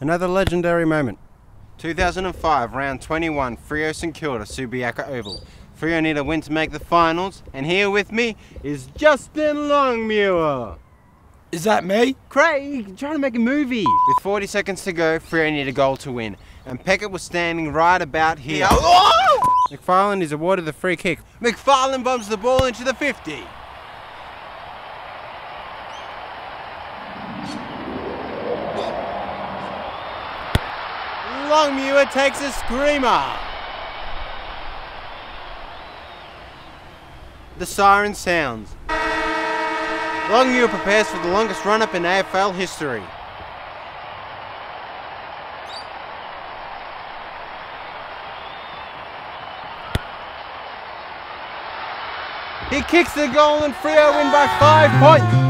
Another legendary moment. 2005, round 21, Freo St Kilda, Subiaco Oval. Freo need a win to make the finals, and here with me is Justin Longmuir. Is that me? Craig, trying to make a movie. With 40 seconds to go, Freo need a goal to win, and Pekka was standing right about here. Oh! McFarlane is awarded the free kick. McFarlane bombs the ball into the 50. Longmuir takes a screamer. The siren sounds. Longmuir prepares for the longest run-up in AFL history. He kicks the goal and Freo win by 5 points.